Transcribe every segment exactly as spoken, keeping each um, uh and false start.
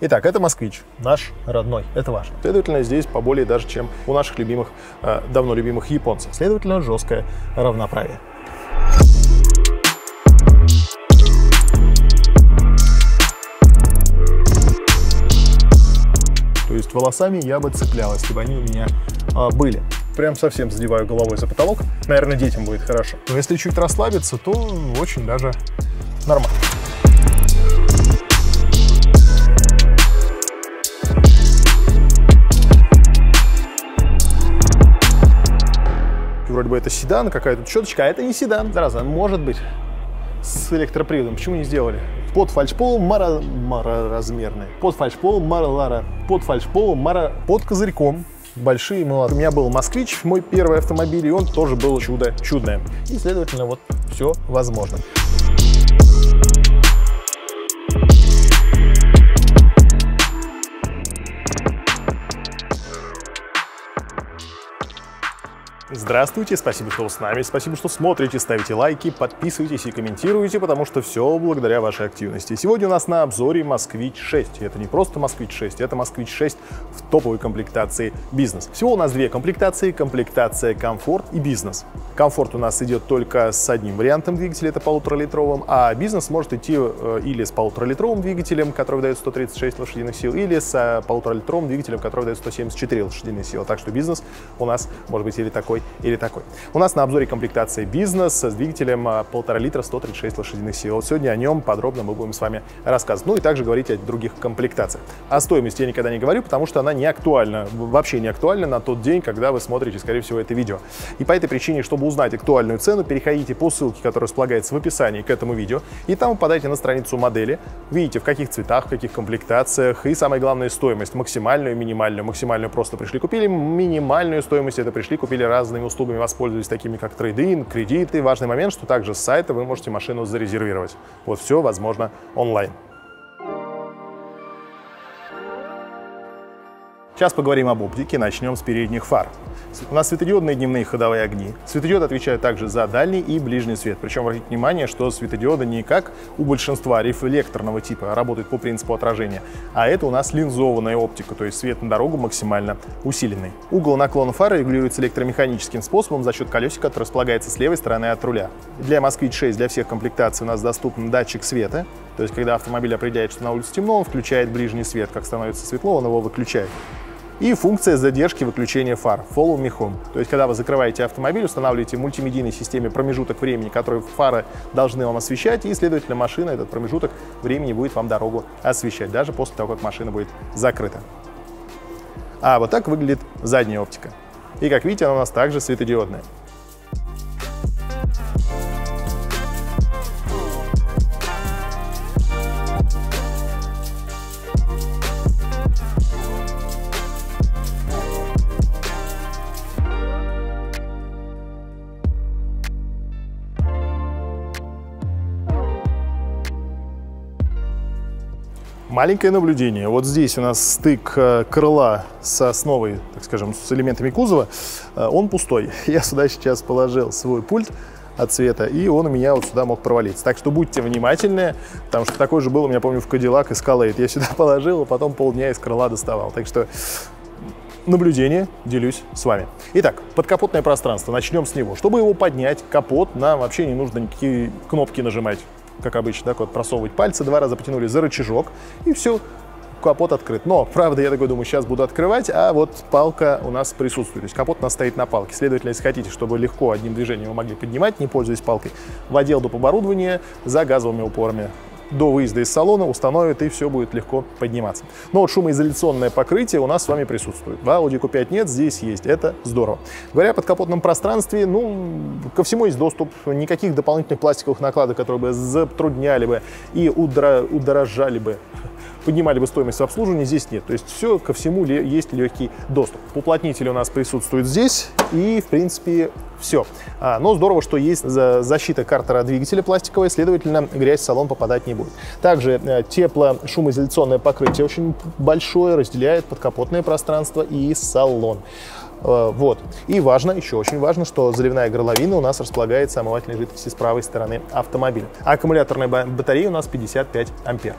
Итак, это «Москвич». Наш родной, это важно. Следовательно, здесь поболее даже, чем у наших любимых, давно любимых японцев. Следовательно, жесткое равноправие. То есть волосами я бы цеплял, если бы они у меня а, были. Прям совсем задеваю головой за потолок. Наверное, детям будет хорошо. Но если чуть расслабиться, то очень даже нормально. Вроде бы это седан, какая-то щеточка, а это не седан. Зараза, может быть, с электроприводом. Почему не сделали? Под фальшполом мара... мароразмерный. Под фальшполом маралара. Под фальшполом мара... Под козырьком большие молотки. У меня был «Москвич», мой первый автомобиль, и он тоже был чудо чудное. И, следовательно, вот все возможно. Здравствуйте, спасибо, что вы с нами, спасибо, что смотрите, ставите лайки, подписывайтесь и комментируйте, потому что все благодаря вашей активности. Сегодня у нас на обзоре «Москвич шесть». Это не просто «Москвич шесть», это «Москвич шесть» в топовой комплектации «Бизнес». Всего у нас две комплектации, комплектация «Комфорт» и «Бизнес». «Комфорт» у нас идет только с одним вариантом двигателя, это полуторалитровым, а «Бизнес» может идти или с полуторалитровым двигателем, который выдает сто тридцать шесть лошадиных сил, или с полуторалитровым двигателем, который выдает сто семьдесят четыре лошадиные силы. Так что «Бизнес» у нас может быть или такой, или такой. У нас на обзоре комплектации «Бизнес» с двигателем полтора литра сто тридцать шесть лошадиных сил. Вот сегодня о нем подробно мы будем с вами рассказывать. Ну и также говорить о других комплектациях. О стоимости я никогда не говорю, потому что она не актуальна, вообще не актуальна на тот день, когда вы смотрите, скорее всего, это видео. И по этой причине, чтобы узнать актуальную цену, переходите по ссылке, которая располагается в описании к этому видео, и там попадаете на страницу модели, видите, в каких цветах, в каких комплектациях, и самое главное, стоимость, максимальную, минимальную. Максимальную просто пришли, купили, минимальную стоимость это пришли, купили разные услугами воспользовались, такими как трейд-ин, кредиты. Важный момент, что также с сайта вы можете машину зарезервировать. Вот все возможно онлайн. Сейчас поговорим об оптике, начнем с передних фар. У нас светодиодные дневные ходовые огни. Светодиод отвечает также за дальний и ближний свет. Причем обратите внимание, что светодиоды не как у большинства рефлекторного типа, а работают по принципу отражения. А это у нас линзованная оптика, то есть свет на дорогу максимально усиленный. Угол наклона фары регулируется электромеханическим способом за счет колесика, который располагается с левой стороны от руля. Для «Москвич шесть», для всех комплектаций у нас доступен датчик света. То есть, когда автомобиль определяет, что на улице темно, он включает ближний свет. Как становится светло, он его выключает. И функция задержки выключения фар – Follow Me Home. То есть, когда вы закрываете автомобиль, устанавливаете в мультимедийной системе промежуток времени, который фары должны вам освещать, и, следовательно, машина этот промежуток времени будет вам дорогу освещать, даже после того, как машина будет закрыта. А вот так выглядит задняя оптика. И, как видите, она у нас также светодиодная. Маленькое наблюдение. Вот здесь у нас стык крыла с основой, так скажем, с элементами кузова. Он пустой. Я сюда сейчас положил свой пульт от света, и он у меня вот сюда мог провалиться. Так что будьте внимательны, потому что такой же был у меня, помню, в Cadillac Escalade. Я сюда положил, а потом полдня из крыла доставал. Так что наблюдение делюсь с вами. Итак, подкапотное пространство. Начнем с него. Чтобы его поднять, капот, нам вообще не нужно никакие кнопки нажимать. Как обычно, так вот просовывать пальцы, два раза потянули за рычажок, и все, капот открыт. Но, правда, я такой думаю, сейчас буду открывать, а вот палка у нас присутствует. То есть капот у нас стоит на палке. Следовательно, если хотите, чтобы легко одним движением вы могли поднимать, не пользуясь палкой, в отдел доп. Оборудования за газовыми упорами до выезда из салона установят, и все будет легко подниматься. Но вот шумоизоляционное покрытие у нас с вами присутствует. В Audi Q пять нет, здесь есть. Это здорово. Говоря о подкапотном пространстве, ну, ко всему есть доступ. Никаких дополнительных пластиковых накладок, которые бы затрудняли бы и удра... удорожали бы, поднимали бы стоимость обслуживания, здесь нет. То есть все, ко всему есть легкий доступ. Уплотнитель у нас присутствует здесь, и, в принципе, все. А, но здорово, что есть защита картера двигателя пластиковая, следовательно, грязь в салон попадать не будет. Также тепло-шумоизоляционное покрытие очень большое, разделяет подкапотное пространство и салон. Вот. И важно, еще очень важно, что заливная горловина у нас располагается омывательной жидкости с правой стороны автомобиля. Аккумуляторная батарея у нас пятьдесят пять ампер.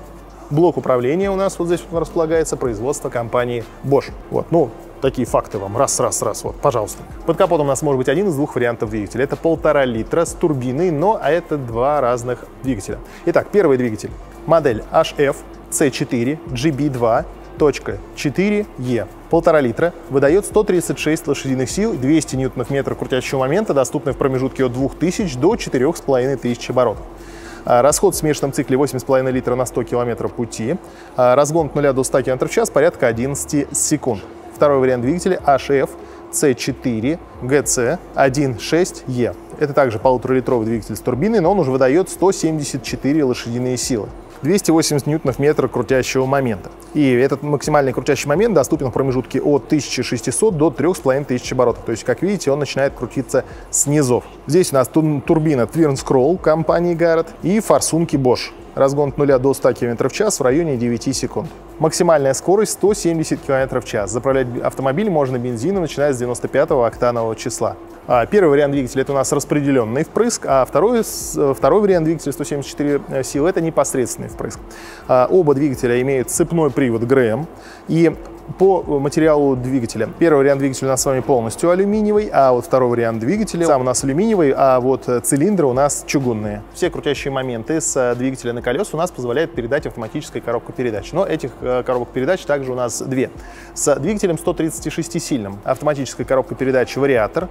блок управления у нас вот здесь вот располагается, производство компании Bosch. Вот, ну, такие факты вам. Раз, раз, раз. Вот, пожалуйста. Под капотом у нас может быть один из двух вариантов двигателя. Это полтора литра с турбиной, но а это два разных двигателя. Итак, первый двигатель. Модель эйч эф си четыре джи би два точка четыре и. Полтора литра, выдает сто тридцать шесть лошадиных сил, двести ньютон-метров крутящего момента, доступны в промежутке от двух тысяч до четырёх с половиной тысяч оборотов. Расход в смешанном цикле восемь с половиной литра на сто километров пути. Разгон от нуля до ста километров в час порядка одиннадцати секунд. Второй вариант двигателя эйч эф си четыре джи си шестнадцать и. Это также полуторалитровый двигатель с турбиной, но он уже выдает сто семьдесят четыре лошадиные силы. двести восемьдесят ньютон-метров крутящего момента. И этот максимальный крутящий момент доступен в промежутке от тысячи шестисот до трёх с половиной тысяч оборотов. То есть, как видите, он начинает крутиться снизов. Здесь у нас турбина Twin Scroll компании Garrett и форсунки Bosch. Разгон от нуля до ста километров в час в районе девяти секунд. Максимальная скорость сто семьдесят километров в час. Заправлять автомобиль можно бензином, начиная с девяносто пятого октанового числа. Первый вариант двигателя – это у нас распределенный впрыск, а второй, второй вариант двигателя сто семьдесят четыре силы – это непосредственный впрыск. Оба двигателя имеют цепной привод ГРМ. И по материалу двигателя. Первый вариант двигателя у нас с вами полностью алюминиевый, а вот второй вариант двигателя сам у нас алюминиевый, а вот цилиндры у нас чугунные. Все крутящие моменты с двигателя на колеса у нас позволяет передать автоматическая коробка передач. Но этих коробок передач также у нас две. С двигателем сто тридцать шесть сильным автоматическая коробка передач «Вариатор»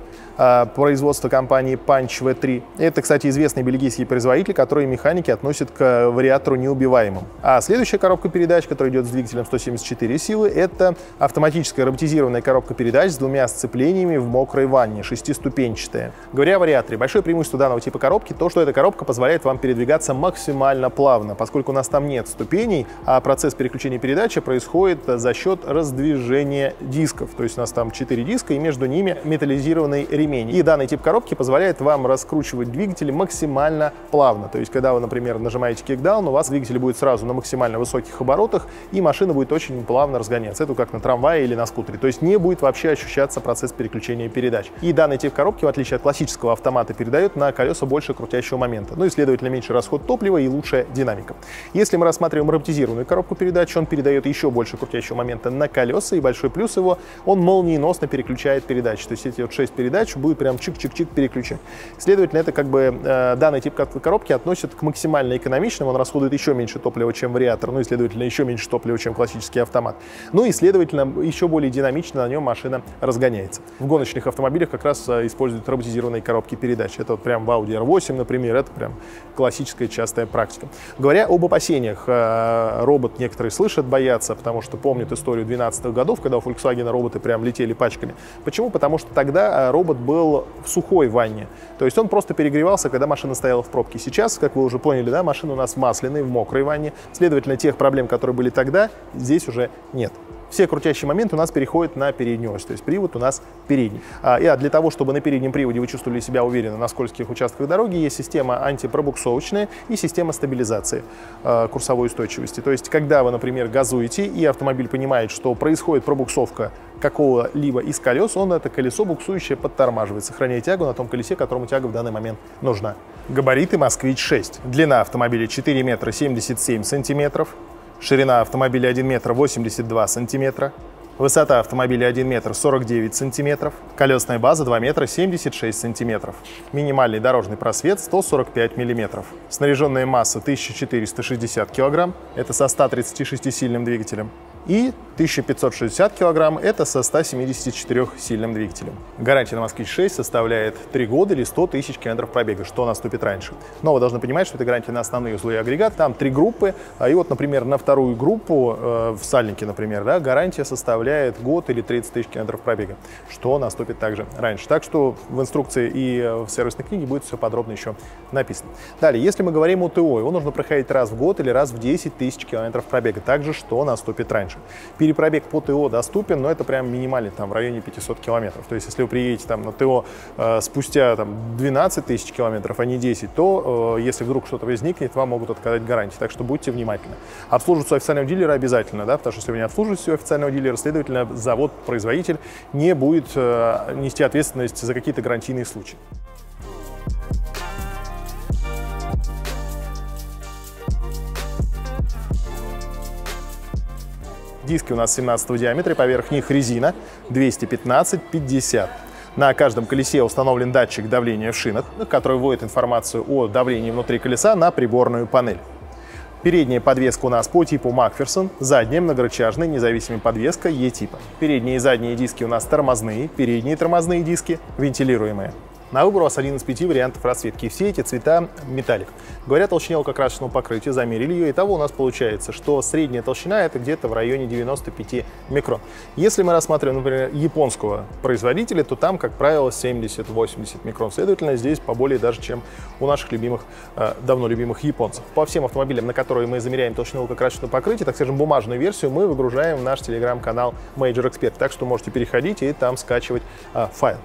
производства компании Punch ви три. Это, кстати, известный бельгийский производитель, который механики относят к «Вариатору» неубиваемым. А следующая коробка передач, которая идет с двигателем сто семьдесят четыре силы, это автоматическая роботизированная коробка передач с двумя сцеплениями в мокрой ванне, шестиступенчатая. Говоря о вариаторе, большое преимущество данного типа коробки то, что эта коробка позволяет вам передвигаться максимально плавно, поскольку у нас там нет ступеней, а процесс переключения передачи происходит за счет раздвижения дисков. То есть у нас там четыре диска и между ними металлизированный ремень. И данный тип коробки позволяет вам раскручивать двигатели максимально плавно. То есть когда вы, например, нажимаете кикдаун, у вас двигатель будет сразу на максимально высоких оборотах и машина будет очень плавно разгоняться. Как на трамвае или на скутере, то есть не будет вообще ощущаться процесс переключения передач. И данный тип коробки, в отличие от классического автомата, передает на колеса больше крутящего момента, ну и, следовательно, меньше расход топлива и лучшая динамика. Если мы рассматриваем роботизированную коробку передач, он передает еще больше крутящего момента на колеса, и большой плюс его, он молниеносно переключает передачи, то есть эти вот шесть передач будет прям чик-чик-чик переключен. Следовательно, это как бы э, данный тип коробки относит к максимально экономичному, он расходует еще меньше топлива, чем вариатор, ну и, следовательно, еще меньше топлива, чем классический автомат. Ну и следовательно, еще более динамично на нем машина разгоняется. В гоночных автомобилях как раз используют роботизированные коробки передач. Это вот прям в Audi эр восемь, например, это прям классическая частая практика. Говоря об опасениях, робот некоторые слышат, боятся, потому что помнят историю двенадцатых годов, когда у Volkswagen роботы прям летели пачками. Почему? Потому что тогда робот был в сухой ванне. То есть он просто перегревался, когда машина стояла в пробке. Сейчас, как вы уже поняли, да, машина у нас в масляной, в мокрой ванне. Следовательно, тех проблем, которые были тогда, здесь уже нет. Все крутящие моменты у нас переходят на переднюю ось, то есть привод у нас передний. А, и а для того, чтобы на переднем приводе вы чувствовали себя уверенно на скользких участках дороги, есть система антипробуксовочная и система стабилизации э, курсовой устойчивости. То есть, когда вы, например, газуете, и автомобиль понимает, что происходит пробуксовка какого-либо из колес, он это колесо буксующее подтормаживает, сохраняя тягу на том колесе, которому тяга в данный момент нужна. Габариты «Москвич шесть». Длина автомобиля четыре метра семьдесят семь сантиметров. Ширина автомобиля один метр восемьдесят два сантиметра, высота автомобиля один метр сорок девять сантиметров, колесная база два метра семьдесят шесть сантиметров, минимальный дорожный просвет сто сорок пять миллиметров, снаряженная масса тысяча четыреста шестьдесят килограмм, это со ста тридцати шести сильным двигателем, и тысяча пятьсот шестьдесят килограмм, это со ста семидесяти четырёх сильным двигателем. Гарантия на «Москвич шесть» составляет три года или сто тысяч километров пробега, что наступит раньше. Но вы должны понимать, что это гарантия на основные узлы и агрегат, там три группы, и вот, например, на вторую группу, э, в сальнике, например, да, гарантия составляет год или тридцать тысяч километров пробега, что наступит также раньше. Так что в инструкции и в сервисной книге будет все подробно еще написано. Далее, если мы говорим о ТО, его нужно проходить раз в год или раз в десять тысяч километров пробега, также что наступит раньше. Перепробег по ТО доступен, но это прям минимальный, там, в районе пятисот километров. То есть, если вы приедете там на ТО э, спустя там, двенадцать тысяч километров, а не десять, то, э, если вдруг что-то возникнет, вам могут отказать гарантии. Так что будьте внимательны. Обслуживаться у официального дилера обязательно, да, потому что если вы не обслуживаете у официального дилера, следовательно, завод-производитель не будет э, нести ответственность за какие-то гарантийные случаи. Диски у нас семнадцатого диаметра, и поверх них резина двести пятнадцать пятьдесят. На каждом колесе установлен датчик давления в шинах, который вводит информацию о давлении внутри колеса на приборную панель. Передняя подвеска у нас по типу Макферсон, задняя многорычажная независимая подвеска Е-типа. Передние и задние диски у нас тормозные, передние тормозные диски вентилируемые. На выбор у вас один из пяти вариантов расцветки. Все эти цвета металлик. Говоря толщине лакокрасочного покрытия, замерили ее, и того у нас получается, что средняя толщина это где-то в районе девяноста пяти микрон. Если мы рассматриваем, например, японского производителя, то там, как правило, семьдесят-восемьдесят микрон. Следовательно, здесь поболее даже, чем у наших любимых, давно любимых японцев. По всем автомобилям, на которые мы замеряем толщину лакокрасочного покрытия, так скажем, бумажную версию, мы выгружаем в наш телеграм-канал Major Expert. Так что можете переходить и там скачивать а, файл.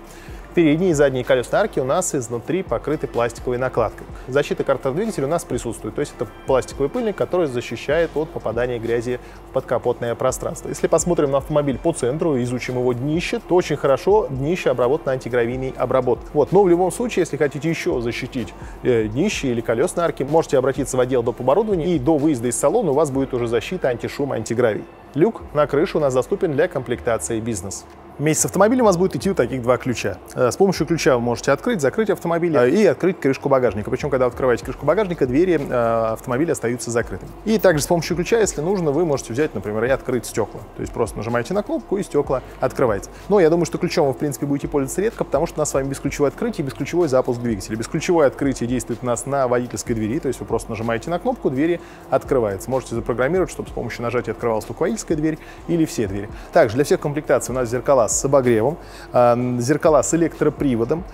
Передние и задние колесные арки у нас изнутри покрыты пластиковой накладкой. Защита картодвигателя у нас присутствует, то есть это пластиковый пыльник, который защищает от попадания грязи в подкапотное пространство. Если посмотрим на автомобиль по центру и изучим его днище, то очень хорошо днище обработано антигравийной обработкой. Вот. Но в любом случае, если хотите еще защитить э, днище или колесные арки, можете обратиться в отдел доп. Оборудования, и до выезда из салона у вас будет уже защита антишума, антигравий. Люк на крышу у нас доступен для комплектации бизнес. Вместе с автомобилем у вас будет идти вот таких два ключа. С помощью ключа вы можете открыть, закрыть автомобиль и открыть крышку багажника. Причем, когда открываете крышку багажника, двери автомобиля остаются закрытыми. И также с помощью ключа, если нужно, вы можете взять, например, и открыть стекла. То есть просто нажимаете на кнопку, и стекла открывается. Но я думаю, что ключом вы, в принципе, будете пользоваться редко, потому что у нас с вами бесключевое открытие и бесключевой запуск двигателя. Бесключевое открытие действует у нас на водительской двери. То есть вы просто нажимаете на кнопку, двери открываются. Можете запрограммировать, чтобы с помощью нажатия открывалась только водительская дверь или все двери. Также для всех комплектаций у нас зеркала с обогревом, зеркала с электроприводом,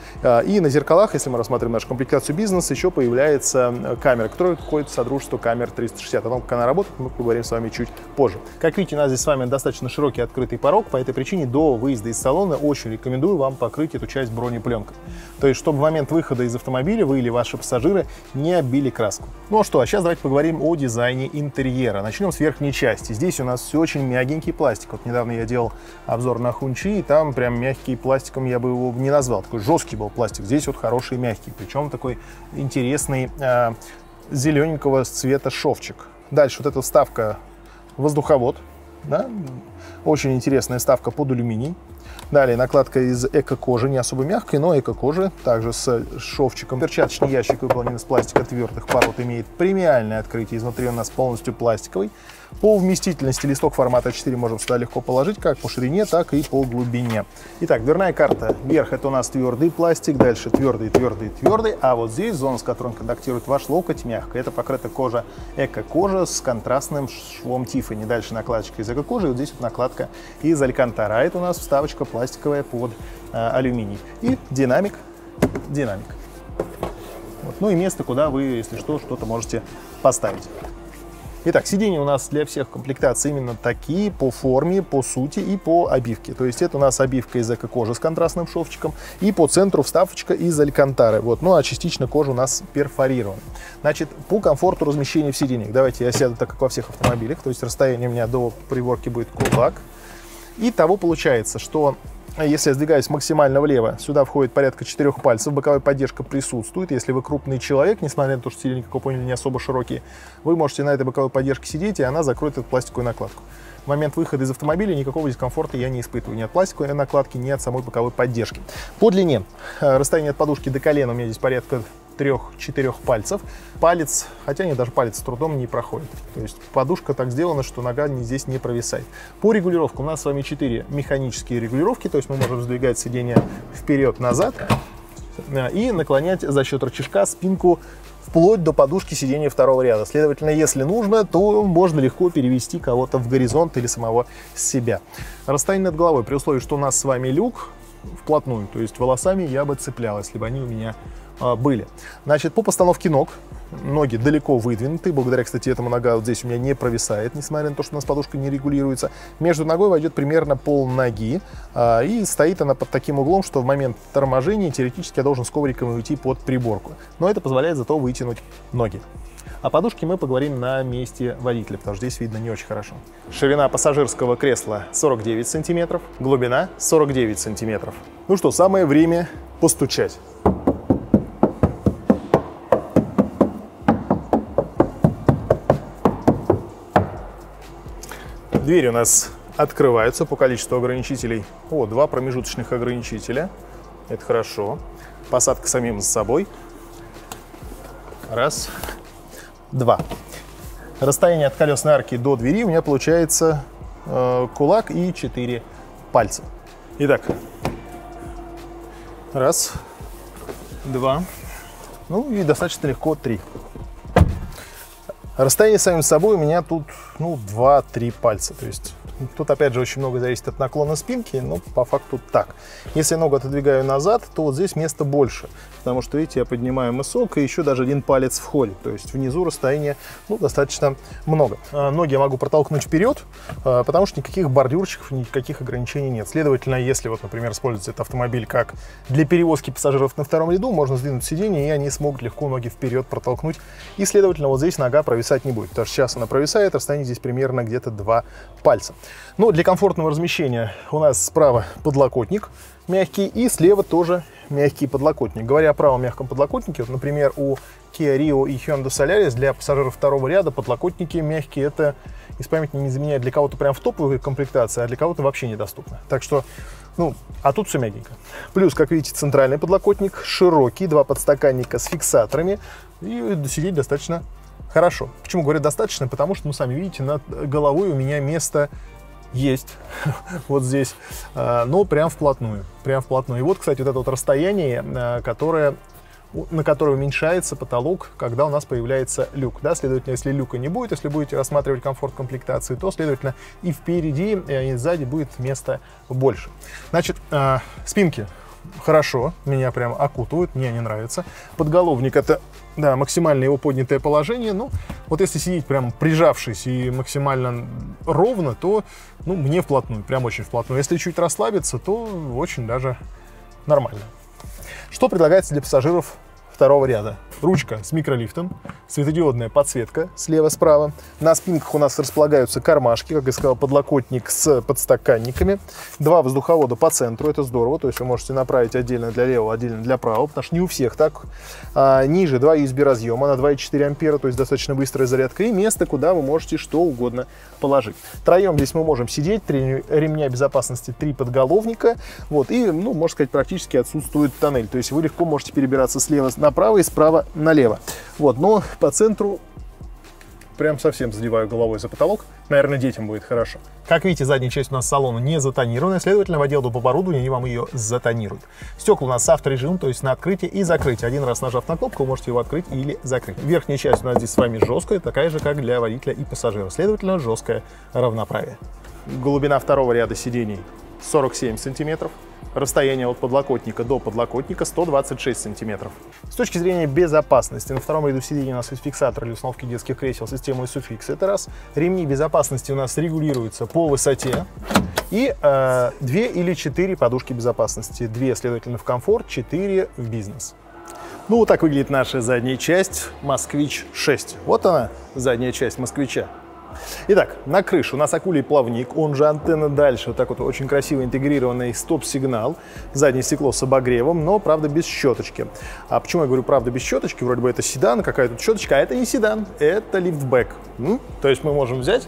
и на зеркалах, если мы рассматриваем нашу комплектацию бизнес, еще появляется камера, которая входит в содружество камер триста шестьдесят. О том, как она работает, мы поговорим с вами чуть позже. Как видите, у нас здесь с вами достаточно широкий открытый порог, по этой причине до выезда из салона очень рекомендую вам покрыть эту часть бронепленкой. То есть, чтобы в момент выхода из автомобиля вы или ваши пассажиры не оббили краску. Ну а что, а сейчас давайте поговорим о дизайне интерьера. Начнем с верхней части. Здесь у нас все очень мягенький пластик. Вот недавно я делал обзор на Хунчи, и там прям мягкий пластиком я бы его не назвал. Такой жесткий был пластик. Здесь вот хороший мягкий, причем такой интересный э, зелененького цвета шовчик. Дальше вот эта вставка воздуховод. Да? Очень интересная вставка под алюминий. Далее накладка из эко-кожи, не особо мягкой, но эко-кожи, также с шовчиком. Перчаточный ящик выполнен из пластика твердых пород, имеет премиальное открытие, изнутри у нас полностью пластиковый. По вместительности листок формата а четыре можем сюда легко положить, как по ширине, так и по глубине. Итак, дверная карта. Верх это у нас твердый пластик, дальше твердый, твердый, твердый, а вот здесь зона, с которой контактирует ваш локоть, мягкая. Это покрыта кожа эко-кожа с контрастным швом Тиффани. Дальше накладочка из эко-кожи, и вот здесь вот накладка из алькантара. А это у нас вставочка пластиковая под а, алюминий. И динамик, динамик. Вот. Ну и место, куда вы, если что, что-то можете поставить. Итак, сиденья у нас для всех комплектаций именно такие по форме, по сути и по обивке. То есть это у нас обивка из эко-кожи с контрастным шовчиком и по центру вставочка из алькантары. Вот. Ну а частично кожа у нас перфорирована. Значит, по комфорту размещения в сиденьях. Давайте я сяду так, как во всех автомобилях. То есть расстояние у меня до приборки будет кулак. И того получается, что если я сдвигаюсь максимально влево, сюда входит порядка четырех пальцев, боковая поддержка присутствует. Если вы крупный человек, несмотря на то, что сиденья, как вы поняли, не особо широкие, вы можете на этой боковой поддержке сидеть, и она закроет эту пластиковую накладку. В момент выхода из автомобиля никакого дискомфорта я не испытываю ни от пластиковой накладки, ни от самой боковой поддержки. По длине. Расстояние от подушки до колена у меня здесь порядка трех-четырех пальцев. Палец, хотя нет, даже палец с трудом не проходит. То есть подушка так сделана, что нога здесь не провисает. По регулировкам у нас с вами четыре механические регулировки, то есть мы можем сдвигать сиденье вперед-назад и наклонять за счет рычажка спинку вплоть до подушки сидения второго ряда. Следовательно, если нужно, то можно легко перевести кого-то в горизонт или самого себя. Расстояние над головой при условии, что у нас с вами люк вплотную, то есть волосами я бы цеплялась, если бы они у меня были. Значит, по постановке ног. Ноги далеко выдвинуты. Благодаря, кстати, этому нога вот здесь у меня не провисает, несмотря на то, что у нас подушка не регулируется. Между ногой войдет примерно пол ноги. А, и стоит она под таким углом, что в момент торможения теоретически я должен с ковриком уйти под приборку. Но это позволяет зато вытянуть ноги. О подушке мы поговорим на месте водителя, потому что здесь видно не очень хорошо. Ширина пассажирского кресла сорок девять сантиметров. Глубина сорок девять сантиметров. Ну что, самое время постучать. Двери у нас открываются по количеству ограничителей. О, два промежуточных ограничителя. Это хорошо. Посадка самим за собой. Раз, два. Расстояние от колесной арки до двери у меня получается э, кулак и четыре пальца. Итак, раз, два, ну и достаточно легко три. Расстояние самим собой у меня тут, ну, два-три пальца. То есть тут, опять же, очень много зависит от наклона спинки, но по факту так. Если я ногу отодвигаю назад, то вот здесь места больше, потому что, видите, я поднимаю мысок, и еще даже один палец входит. То есть внизу расстояние, ну, достаточно много. Ноги я могу протолкнуть вперед, потому что никаких бордюрчиков, никаких ограничений нет. Следовательно, если, вот, например, используется этот автомобиль как для перевозки пассажиров на втором ряду, можно сдвинуть сиденье, и они смогут легко ноги вперед протолкнуть. И, следовательно, вот здесь нога провисает не будет, потому что сейчас она провисает, расстояние здесь примерно где-то два пальца. Но для комфортного размещения у нас справа подлокотник мягкий и слева тоже мягкий подлокотник. Говоря о правом мягком подлокотнике, вот, например, у Kia Rio и Hyundai Solaris для пассажиров второго ряда подлокотники мягкие, это из памяти не заменяет, для кого-то прям в топовой комплектации, а для кого-то вообще недоступно. Так что, ну, а тут все мягенько. Плюс, как видите, центральный подлокотник, широкий, два подстаканника с фиксаторами, и сидеть достаточно хорошо. Почему говорю достаточно? Потому что, ну, сами видите, над головой у меня место есть вот здесь, но прям вплотную, прям вплотную. И вот, кстати, вот это вот расстояние, которое, на которое уменьшается потолок, когда у нас появляется люк. Да? Следовательно, если люка не будет, если будете рассматривать комфорт комплектации, то, следовательно, и впереди, и сзади будет места больше. Значит, спинки хорошо, меня прям окутывают, мне они нравятся. Подголовник — это... Да, максимально его поднятое положение. Ну, вот если сидеть прям прижавшись и максимально ровно, то, ну, мне вплотную, прям очень вплотную. Если чуть расслабиться, то очень даже нормально. Что предлагается для пассажиров второго ряда? Ручка с микролифтом, светодиодная подсветка слева-справа. На спинках у нас располагаются кармашки, как я сказал, подлокотник с подстаканниками. Два воздуховода по центру, это здорово. То есть вы можете направить отдельно для левого, отдельно для правого, потому что не у всех так. А ниже два ю эс би разъема на два и четыре ампера, то есть достаточно быстрая зарядка. И место, куда вы можете что угодно положить. Втроем здесь мы можем сидеть, три ремня безопасности, три подголовника. Вот, и, ну, можно сказать, практически отсутствует тоннель. То есть вы легко можете перебираться слева направо и справа налево. Вот, но по центру прям совсем задеваю головой за потолок. Наверное, детям будет хорошо. Как видите, задняя часть у нас салона не затонированная, следовательно, в отдел доп. Оборудования они вам ее затонируют. Стекла у нас с авторежимом, то есть на открытие и закрытие. Один раз нажав на кнопку, вы можете его открыть или закрыть. Верхняя часть у нас здесь с вами жесткая, такая же, как для водителя и пассажира. Следовательно, жесткое равноправие. Глубина второго ряда сидений сорок семь сантиметров. Расстояние от подлокотника до подлокотника сто двадцать шесть сантиметров. С точки зрения безопасности, на втором ряду сидений у нас есть фиксатор для установки детских кресел с системой суффикс, это раз. Ремни безопасности у нас регулируются по высоте. И э, две или четыре подушки безопасности. Две, следовательно, в комфорт, четыре в бизнес. Ну, вот так выглядит наша задняя часть Москвич шесть. Вот она, задняя часть Москвича. Итак, на крыше у нас акулий плавник, он же антенна дальше, вот так вот очень красиво интегрированный стоп-сигнал, заднее стекло с обогревом, но, правда, без щеточки. А почему я говорю, правда, без щеточки? Вроде бы это седан, какая тут щеточка, а это не седан, это лифтбэк. То есть мы можем взять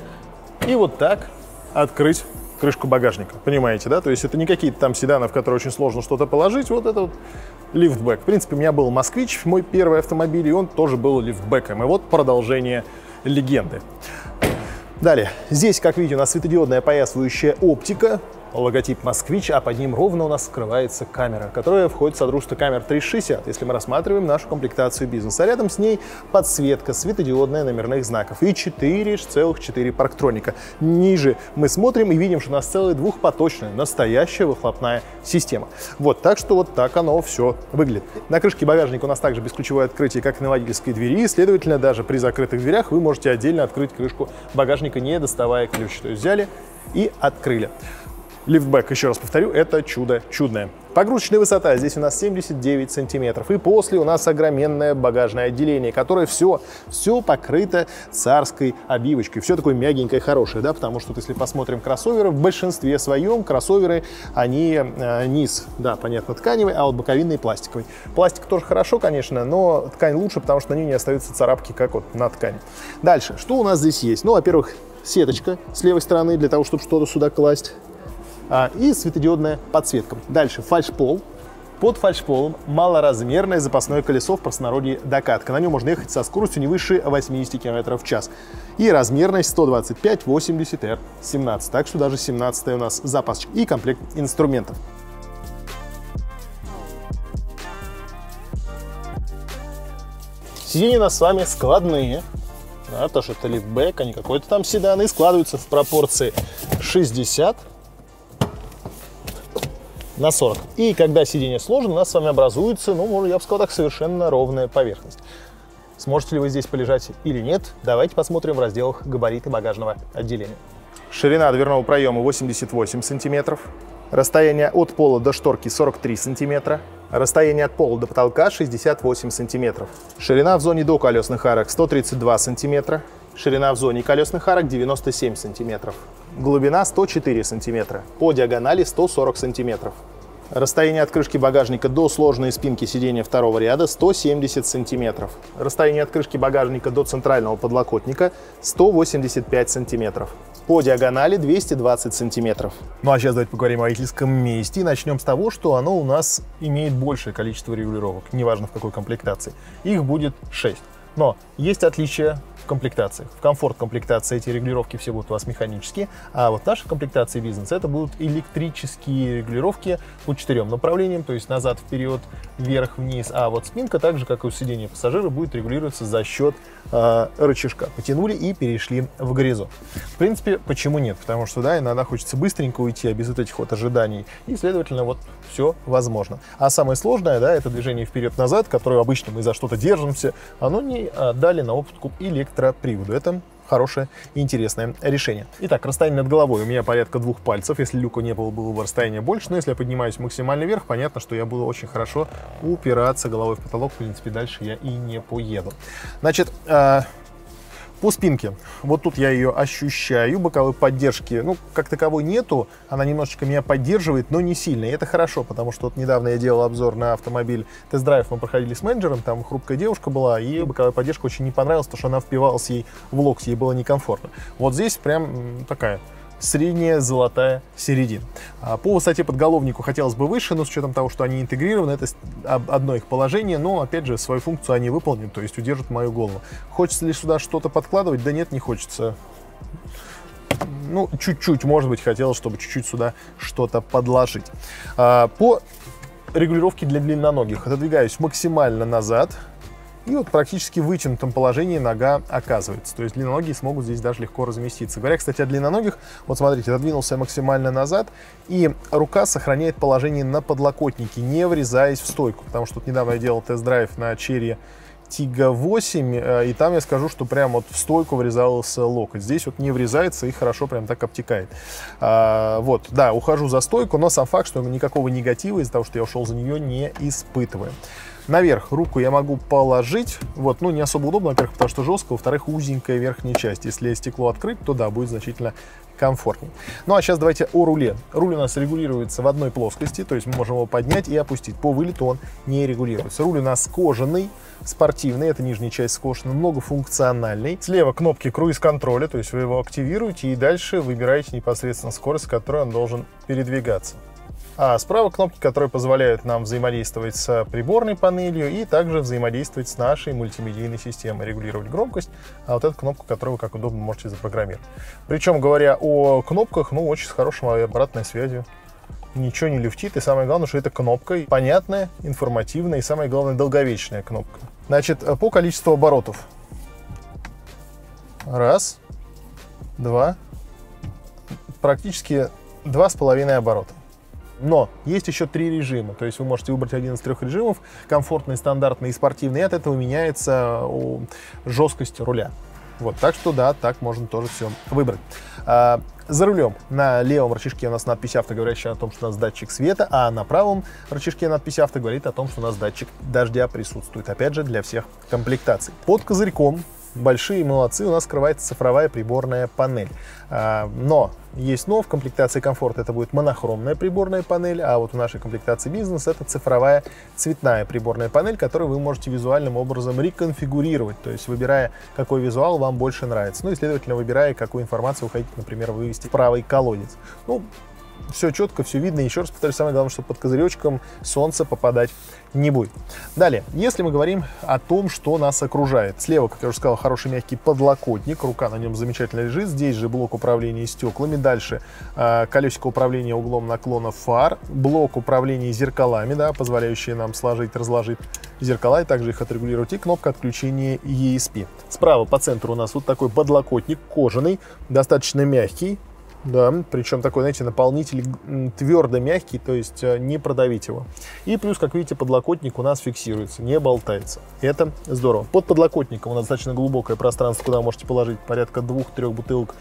и вот так открыть крышку багажника, понимаете, да? То есть это не какие-то там седаны, в которые очень сложно что-то положить, вот это вот лифтбэк. В принципе, у меня был Москвич, мой первый автомобиль, и он тоже был лифтбэком, и вот продолжение легенды. Далее, здесь, как видите, у нас светодиодная опоясывающая оптика, логотип «Москвич», а под ним ровно у нас скрывается камера, которая входит в содружество камер триста шестьдесят, если мы рассматриваем нашу комплектацию бизнеса. А рядом с ней подсветка светодиодная номерных знаков и четыре целых четыре парктроника. Ниже мы смотрим и видим, что у нас целая двухпоточная, настоящая выхлопная система. Вот, так что вот так оно все выглядит. На крышке багажника у нас также бесключевое открытие, как и на водительской двери, и, следовательно, даже при закрытых дверях вы можете отдельно открыть крышку багажника, не доставая ключ. То есть взяли и открыли. Лифтбэк, еще раз повторю, это чудо чудное. Погрузочная высота здесь у нас семьдесят девять сантиметров. И после у нас огроменное багажное отделение, которое все, все покрыто царской обивочкой. Все такое мягенькое, хорошее, да, потому что вот, если посмотрим кроссоверы, в большинстве своем кроссоверы, они э, низ, да, понятно, тканевый, а вот боковинный пластиковый. Пластик тоже хорошо, конечно, но ткань лучше, потому что на ней не остаются царапки, как вот на ткани. Дальше, что у нас здесь есть? Ну, во-первых, сеточка с левой стороны для того, чтобы что-то сюда класть, а, и светодиодная подсветка. Дальше фальшпол. Под фальшполом малоразмерное запасное колесо, в простонародье докатка. На нем можно ехать со скоростью не выше восьмидесяти километров в час. И размерность сто двадцать пять восемьдесят эр семнадцать. Так что даже семнадцатая у нас запасочка. И комплект инструментов. Сиденья у нас с вами складные. Да, то, что это лифтбэк, а не какой-то там седан. И складываются в пропорции шестьдесят на сорок. И когда сиденье сложено, у нас с вами образуется, ну, я бы сказал так, совершенно ровная поверхность. Сможете ли вы здесь полежать или нет, давайте посмотрим в разделах габариты багажного отделения. Ширина дверного проема восемьдесят восемь сантиметров. Расстояние от пола до шторки сорок три сантиметра. Расстояние от пола до потолка шестьдесят восемь сантиметров. Ширина в зоне до колесных арок сто тридцать два сантиметра. Ширина в зоне колесных арок девяносто семь сантиметров. Глубина сто четыре сантиметра. По диагонали сто сорок сантиметров. Расстояние от крышки багажника до сложной спинки сидения второго ряда сто семьдесят сантиметров. Расстояние от крышки багажника до центрального подлокотника сто восемьдесят пять сантиметров. По диагонали двести двадцать сантиметров. Ну а сейчас давайте поговорим о водительском месте. И начнем с того, что оно у нас имеет большее количество регулировок, неважно в какой комплектации. Их будет шесть. Но есть отличия в комплектации. В комфорт-комплектации эти регулировки все будут у вас механические, а вот в нашей комплектации бизнес это будут электрические регулировки по четырем направлениям, то есть назад, вперед, вверх, вниз. А вот спинка, так же как и у сидения пассажира, будет регулироваться за счет э, рычажка. Потянули и перешли в горизонт. В принципе, почему нет? Потому что, да, иногда хочется быстренько уйти, а без вот этих вот ожиданий. И, следовательно, вот все возможно. А самое сложное, да, это движение вперед-назад, которое обычно мы за что-то держимся, оно не отдали на откуп электрического электроприводу. Это хорошее и интересное решение. Итак, расстояние над головой у меня порядка двух пальцев. Если люка не было, было бы расстояние больше. Но если я поднимаюсь максимально вверх, понятно, что я буду очень хорошо упираться головой в потолок. В принципе, дальше я и не поеду. Значит, э, по спинке. Вот тут я ее ощущаю. Боковой поддержки, ну, как таковой нету. Она немножечко меня поддерживает, но не сильно. И это хорошо, потому что вот недавно я делал обзор на автомобиль тест-драйв. Мы проходили с менеджером, там хрупкая девушка была, и боковая поддержка очень не понравилась, потому что она впивалась ей в локти, ей было некомфортно. Вот здесь прям такая средняя золотая середина. По высоте подголовнику хотелось бы выше, но с учетом того, что они интегрированы, это одно их положение, но, опять же, свою функцию они выполнят, то есть удержат мою голову. Хочется ли сюда что-то подкладывать? Да нет, не хочется. Ну, чуть-чуть, может быть, хотелось, чтобы чуть-чуть сюда что-то подложить. По регулировке для длинноногих отодвигаюсь максимально назад. И вот практически в вытянутом положении нога оказывается. То есть длинноногие смогут здесь даже легко разместиться. Говоря, кстати, о длинноногих, вот смотрите, отодвинулся максимально назад, и рука сохраняет положение на подлокотнике, не врезаясь в стойку. Потому что тут недавно я делал тест-драйв на Chery Tiggo восемь, и там я скажу, что прям вот в стойку врезался локоть. Здесь вот не врезается и хорошо прям так обтекает. А, вот, да, ухожу за стойку, но сам факт, что никакого негатива из-за того, что я ушел за нее, не испытываю. Наверх руку я могу положить, вот, ну, не особо удобно, во-первых, потому что жестко, во-вторых, узенькая верхняя часть. Если стекло открыть, то, да, будет значительно комфортнее. Ну, а сейчас давайте о руле. Руль у нас регулируется в одной плоскости, то есть мы можем его поднять и опустить. По вылету он не регулируется. Руль у нас кожаный, спортивный, это нижняя часть скошена, многофункциональный. Слева кнопки круиз-контроля, то есть вы его активируете и дальше выбираете непосредственно скорость, с которой он должен передвигаться. А справа кнопки, которые позволяют нам взаимодействовать с приборной панелью и также взаимодействовать с нашей мультимедийной системой, регулировать громкость, а вот эту кнопку, которую вы как удобно можете запрограммировать. Причем, говоря о кнопках, ну, очень с хорошей обратной связью. Ничего не люфтит, и самое главное, что это кнопка понятная, информативная и, самое главное, долговечная кнопка. Значит, по количеству оборотов. Раз, два, практически два с половиной оборота. Но есть еще три режима, то есть вы можете выбрать один из трех режимов, комфортный, стандартный и спортивный, и от этого меняется жесткость руля. Вот, так что да, так можно тоже все выбрать. А, за рулем на левом рычажке у нас надпись «Авто», говорящая о том, что у нас датчик света, а на правом рычажке надпись «Авто» говорит о том, что у нас датчик дождя присутствует, опять же, для всех комплектаций. Под козырьком большие молодцы, у нас скрывается цифровая приборная панель. Но есть но, в комплектации комфорт это будет монохромная приборная панель, а вот в нашей комплектации бизнес это цифровая цветная приборная панель, которую вы можете визуальным образом реконфигурировать, то есть выбирая, какой визуал вам больше нравится, ну и, следовательно, выбирая, какую информацию вы хотите, например, вывести в правый колодец. Ну, все четко, все видно. Еще раз повторюсь, самое главное, что под козыречком солнце попадать не будет. Далее, если мы говорим о том, что нас окружает. Слева, как я уже сказал, хороший мягкий подлокотник, рука на нем замечательно лежит. Здесь же блок управления стеклами. Дальше э, колесико управления углом наклона фар, блок управления зеркалами, да, позволяющие нам сложить, разложить зеркала и также их отрегулировать, и кнопка отключения и эс пи. Справа по центру у нас вот такой подлокотник кожаный, достаточно мягкий. Да, причем такой, знаете, наполнитель твердо мягкий, то есть не продавить его. И плюс, как видите, подлокотник у нас фиксируется, не болтается. Это здорово. Под подлокотником у нас достаточно глубокое пространство, куда можете положить порядка двух-трех бутылок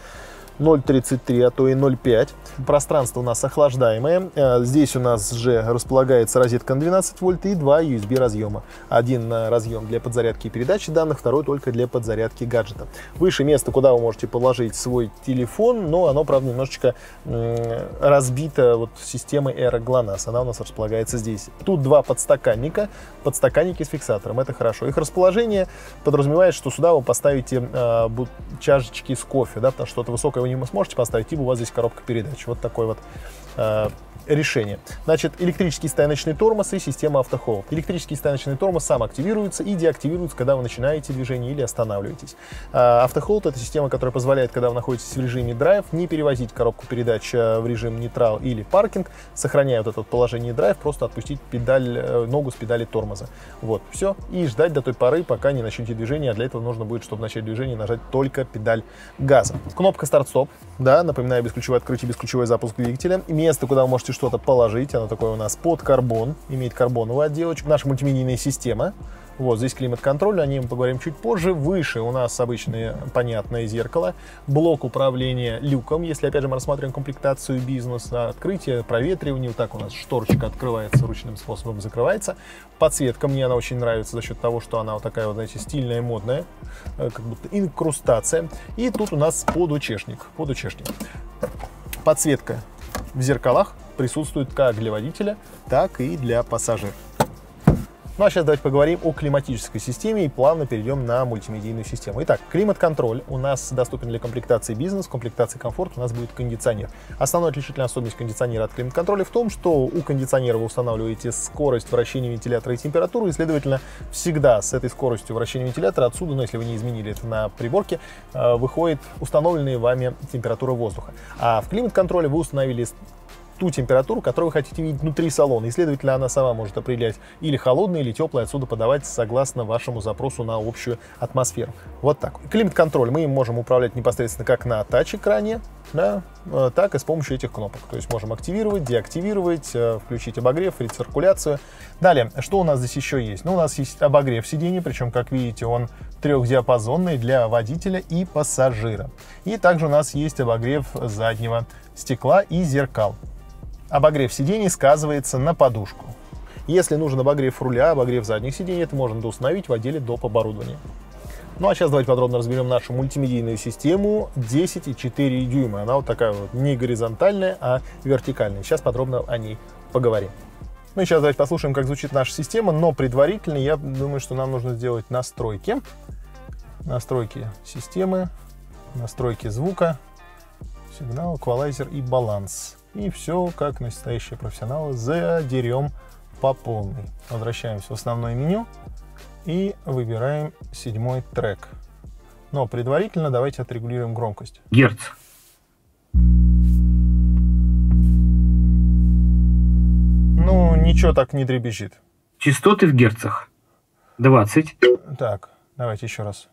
ноль тридцать три, а то и ноль пять. Пространство у нас охлаждаемое. Здесь у нас же располагается розетка на двенадцать вольт и два ю эс би разъема. Один разъем для подзарядки и передачи данных, второй только для подзарядки гаджета. Выше место, куда вы можете положить свой телефон, но оно, правда, немножечко разбито вот системой Aero GLONASS. Она у нас располагается здесь. Тут два подстаканника, подстаканники с фиксатором. Это хорошо. Их расположение подразумевает, что сюда вы поставите э, чашечки с кофе, да, потому что что-то высокое вы не сможете поставить, ибо у вас здесь коробка передач. Вот такой вот э, решение. Значит, электрический стояночный тормоз и система автохолд. Электрический стояночный тормоз сам активируется и деактивируется, когда вы начинаете движение или останавливаетесь. Автохолд — это система, которая позволяет, когда вы находитесь в режиме драйв, не перевозить коробку передач в режим нейтрал или паркинг, сохраняя вот это положение драйв, просто отпустить педаль, ногу с педали тормоза. Вот, все. И ждать до той поры, пока не начнете движение, а для этого нужно будет, чтобы начать движение, нажать только педаль газа. Кнопка старт-стоп, да, напоминаю, бесключевое открытие, бесключевой запуск двигателя. Место, куда вы можете что-то положить, оно такое у нас под карбон, имеет карбоновую отделочку. Наша мультимедийная система, вот здесь климат-контроль, о нем поговорим чуть позже. Выше у нас обычное понятное зеркало, блок управления люком, если опять же мы рассматриваем комплектацию бизнес, открытие, проветривание, вот так у нас шторочка открывается ручным способом, закрывается. Подсветка, мне она очень нравится за счет того, что она вот такая вот, знаете, стильная, модная, как будто инкрустация. И тут у нас подучешник, подучешник. Подсветка в зеркалах присутствует как для водителя, так и для пассажира. Ну а сейчас давайте поговорим о климатической системе и плавно перейдем на мультимедийную систему. Итак, климат-контроль у нас доступен для комплектации бизнес, комплектации комфорт у нас будет кондиционер. Основная отличительная особенность кондиционера от климат-контроля в том, что у кондиционера вы устанавливаете скорость вращения вентилятора и температуру, и, следовательно, всегда с этой скоростью вращения вентилятора отсюда, ну, если вы не изменили это на приборке, выходит установленная вами температура воздуха. А в климат-контроле вы установили ту температуру, которую вы хотите видеть внутри салона. И, следовательно, она сама может определять или холодное, или теплое, отсюда подавать согласно вашему запросу на общую атмосферу. Вот так. Климат-контроль мы можем управлять непосредственно как на тач-экране, да, так и с помощью этих кнопок. То есть можем активировать, деактивировать, включить обогрев, рециркуляцию. Далее, что у нас здесь еще есть? Ну, у нас есть обогрев сидений, причем, как видите, он трехдиапазонный для водителя и пассажира. И также у нас есть обогрев заднего стекла и зеркал. Обогрев сидений сказывается на подушку. Если нужен обогрев руля, обогрев задних сидений, это можно доустановить в отделе доп. Оборудования. Ну а сейчас давайте подробно разберем нашу мультимедийную систему десять и четыре дюйма. Она вот такая вот, не горизонтальная, а вертикальная. Сейчас подробно о ней поговорим. Ну и сейчас давайте послушаем, как звучит наша система, но предварительно я думаю, что нам нужно сделать настройки. Настройки системы, настройки звука, сигнал, эквалайзер и баланс. И все, как настоящие профессионалы, задерем по полной. Возвращаемся в основное меню и выбираем седьмой трек. Но предварительно давайте отрегулируем громкость. Герц. Ну, ничего так не дребезжит. Частоты в герцах. двадцать. Так, давайте еще раз.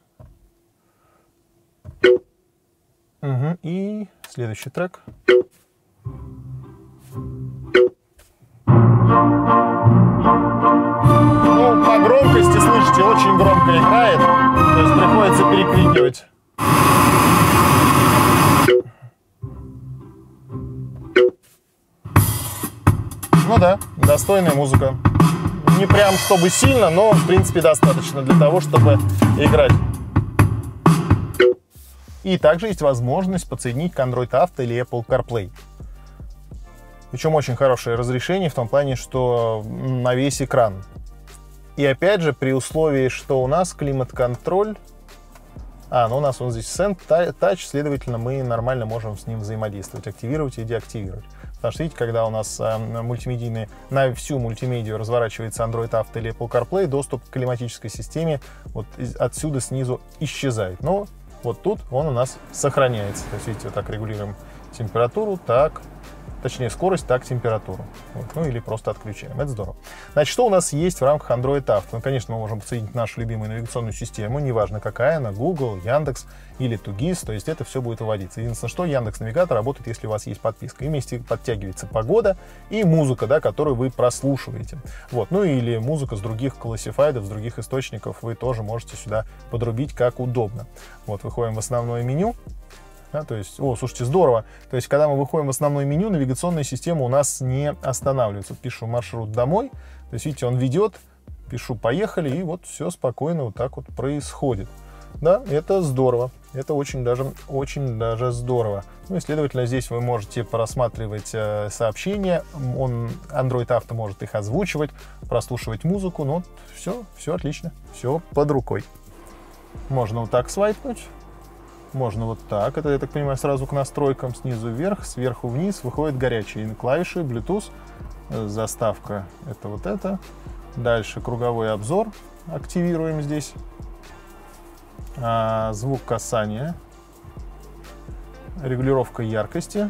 Угу. И следующий трек. Ну, по громкости, слышите, очень громко играет, то есть приходится перекрикивать. Ну да, достойная музыка. Не прям чтобы сильно, но в принципе достаточно для того, чтобы играть. И также есть возможность подсоединить к Android Auto или Apple CarPlay. Причем очень хорошее разрешение в том плане, что на весь экран. И опять же, при условии, что у нас климат-контроль... А, ну у нас он здесь Send Touch, следовательно, мы нормально можем с ним взаимодействовать, активировать и деактивировать. Потому что, видите, когда у нас э, мультимедийные, на всю мультимедию разворачивается Android Auto или Apple CarPlay, доступ к климатической системе вот отсюда снизу исчезает. Но вот тут он у нас сохраняется. То есть, видите, вот так регулируем температуру, так... Точнее, скорость, так, температуру. Вот. Ну, или просто отключаем. Это здорово. Значит, что у нас есть в рамках Android Auto? Ну, конечно, мы можем подсоединить нашу любимую навигационную систему, неважно какая она, Google, Яндекс или ту джи ай эс, то есть это все будет выводиться. Единственное, что Яндекс.Навигатор работает, если у вас есть подписка. И вместе подтягивается погода и музыка, да, которую вы прослушиваете. Вот. Ну, или музыка с других классифайдов, с других источников вы тоже можете сюда подрубить, как удобно. Вот, выходим в основное меню. Да, то есть, о, слушайте, здорово. То есть, когда мы выходим в основное меню, навигационная система у нас не останавливается. Пишу маршрут домой, то есть, видите, он ведет, пишу поехали, и вот все спокойно вот так вот происходит. Да, это здорово, это очень даже, очень даже здорово. Ну и, следовательно, здесь вы можете просматривать э, сообщения, он, Android Auto может их озвучивать, прослушивать музыку, ну, все, все отлично, все под рукой. Можно вот так свайпнуть. Можно вот так, это, я так понимаю, сразу к настройкам, снизу вверх, сверху вниз, выходят горячие клавиши, Bluetooth, заставка, это вот это. Дальше круговой обзор активируем здесь, а, звук касания, регулировка яркости,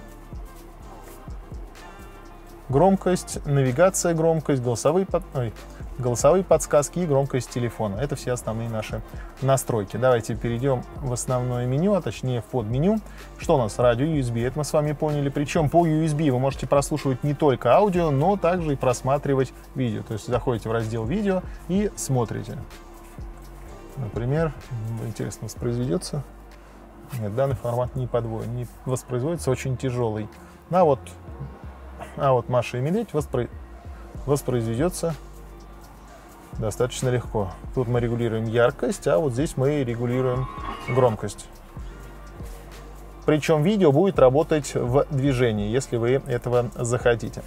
громкость, навигация, громкость, голосовые под... Ой. голосовые подсказки и громкость телефона. Это все основные наши настройки. Давайте перейдем в основное меню, а точнее в подменю. Что у нас? Радио, ю эс би, это мы с вами поняли. Причем по ю эс би вы можете прослушивать не только аудио, но также и просматривать видео. То есть заходите в раздел «Видео» и смотрите. Например, интересно, воспроизведется? Нет, данный формат не подвоен, не воспроизводится, очень тяжелый. А вот, а вот «Маша и медведь» воспро... воспроизведется достаточно легко. Тут мы регулируем яркость, а вот здесь мы регулируем громкость. Причем видео будет работать в движении, если вы этого захотите.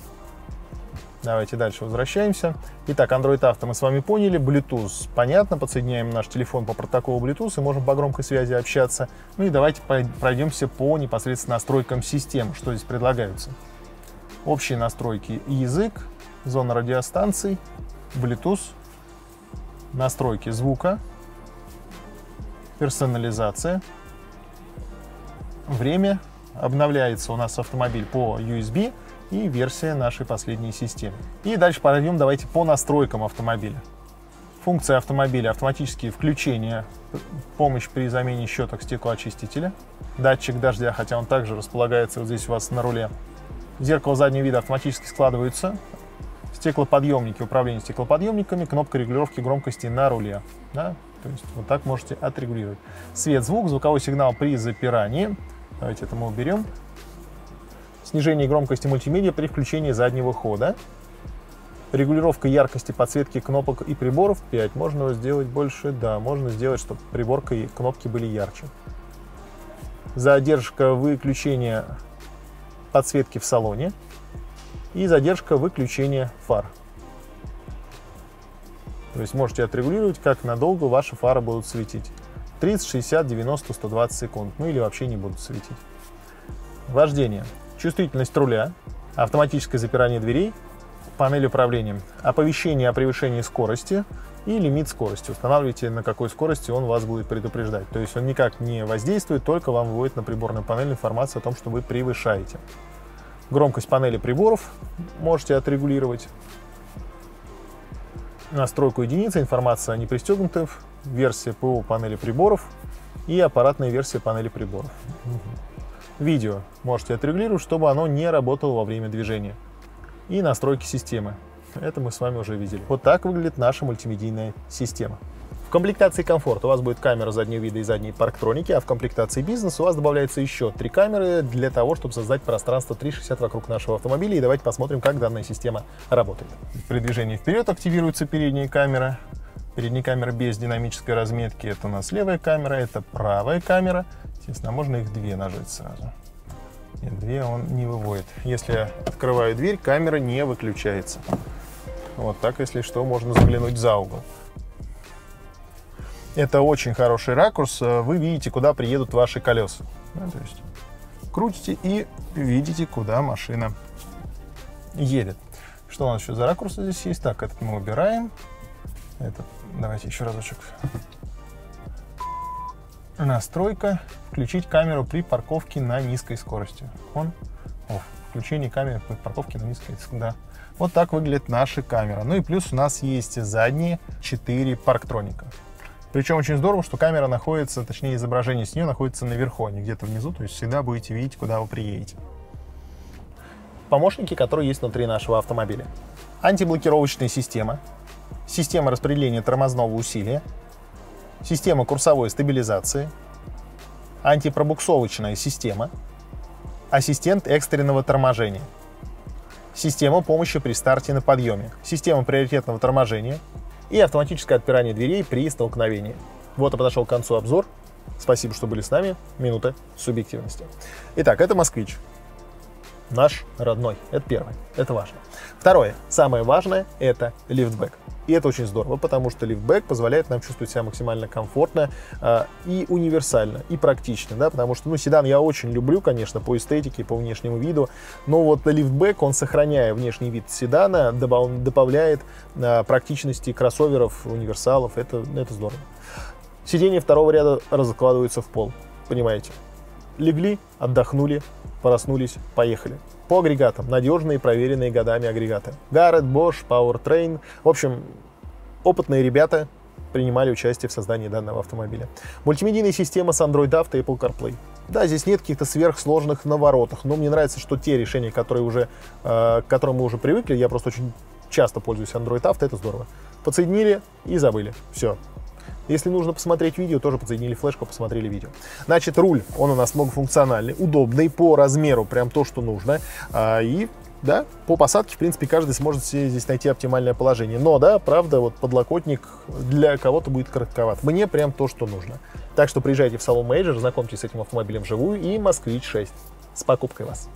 Давайте дальше возвращаемся. Итак, Android Auto мы с вами поняли, Bluetooth понятно, подсоединяем наш телефон по протоколу Bluetooth и можем по громкой связи общаться. Ну и давайте пройдемся по непосредственно настройкам систем, что здесь предлагаются. Общие настройки, язык, зона радиостанций, Bluetooth, настройки звука, персонализация, время, обновляется у нас автомобиль по ю эс би и версия нашей последней системы. И дальше пройдем давайте по настройкам автомобиля. Функция автомобиля, автоматические включения, помощь при замене щеток стеклоочистителя, датчик дождя, хотя он также располагается вот здесь у вас на руле, зеркало заднего вида автоматически складывается, стеклоподъемники, управление стеклоподъемниками, кнопка регулировки громкости на руле. Да? То есть вот так можете отрегулировать. Свет, звук, звуковой сигнал при запирании. Давайте это мы уберем. Снижение громкости мультимедиа при включении заднего хода. Регулировка яркости, подсветки кнопок и приборов пять. Можно сделать больше, да, можно сделать, чтобы приборка и кнопки были ярче. Задержка выключения подсветки в салоне. И задержка выключения фар. То есть можете отрегулировать, как надолго ваши фары будут светить. тридцать, шестьдесят, девяносто, сто двадцать секунд. Ну или вообще не будут светить. Вождение. Чувствительность руля. Автоматическое запирание дверей. Панель управления. Оповещение о превышении скорости. И лимит скорости. Устанавливайте, на какой скорости он вас будет предупреждать. То есть он никак не воздействует, только вам выводит на приборную панель информацию о том, что вы превышаете. Громкость панели приборов можете отрегулировать. Настройку единицы, информация о непристегнутых, версия ПО панели приборов и аппаратная версия панели приборов. Угу. Видео можете отрегулировать, чтобы оно не работало во время движения. И настройки системы. Это мы с вами уже видели. Вот так выглядит наша мультимедийная система. В комплектации комфорт у вас будет камера заднего вида и задние парктроники, а в комплектации бизнес у вас добавляется еще три камеры для того, чтобы создать пространство триста шестьдесят вокруг нашего автомобиля. И давайте посмотрим, как данная система работает. При движении вперед активируется передняя камера, Передняя камера без динамической разметки — это у нас левая камера, это правая камера. Естественно, можно их две нажать сразу. Нет, две он не выводит. Если я открываю дверь, камера не выключается. Вот так, если что, можно заглянуть за угол. Это очень хороший ракурс. Вы видите, куда приедут ваши колеса. Да, то есть крутите и видите, куда машина едет. Что у нас еще за ракурсы здесь есть? Так, этот мы убираем. Этот, давайте еще разочек. Настройка. Включить камеру при парковке на низкой скорости. Он. Включение камеры при парковке на низкой скорости. Да. Вот так выглядит наша камера. Ну и плюс у нас есть задние четыре парктроника. Причем очень здорово, что камера находится, точнее изображение с нее находится наверху, а не где-то внизу. То есть всегда будете видеть, куда вы приедете. Помощники, которые есть внутри нашего автомобиля. Антиблокировочная система, система распределения тормозного усилия, система курсовой стабилизации, антипробуксовочная система, ассистент экстренного торможения, система помощи при старте на подъеме, система приоритетного торможения и автоматическое отпирание дверей при столкновении. Вот и подошел к концу обзор. Спасибо, что были с нами. Минута субъективности. Итак, это «Москвич». Наш родной. Это первое. Это важно. Второе. Самое важное – это лифтбэк. И это очень здорово, потому что лифтбэк позволяет нам чувствовать себя максимально комфортно э, и универсально, и практично, да, потому что, ну, седан я очень люблю, конечно, по эстетике, по внешнему виду, но вот лифтбэк, он, сохраняя внешний вид седана, добав, добавляет э, практичности кроссоверов, универсалов, это, это здорово. Сиденья второго ряда раскладываются в пол, понимаете. Легли, отдохнули, проснулись, поехали. По агрегатам. Надежные, проверенные годами агрегаты. Garrett, Bosch, Powertrain. В общем, опытные ребята принимали участие в создании данного автомобиля. Мультимедийная система с Android Auto и Apple CarPlay. Да, здесь нет каких-то сверхсложных наворотов, но мне нравится, что те решения, которые уже, э, к которым мы уже привыкли, я просто очень часто пользуюсь Android Auto, это здорово. Подсоединили и забыли. Все. Если нужно посмотреть видео, тоже подсоединили флешку, посмотрели видео. Значит, руль, он у нас многофункциональный, удобный, по размеру прям то, что нужно. И, да, по посадке, в принципе, каждый сможет себе здесь найти оптимальное положение. Но, да, правда, вот подлокотник для кого-то будет коротковат. Мне прям то, что нужно. Так что приезжайте в салон Major, знакомьтесь с этим автомобилем вживую, и «Москвич шесть». С покупкой вас!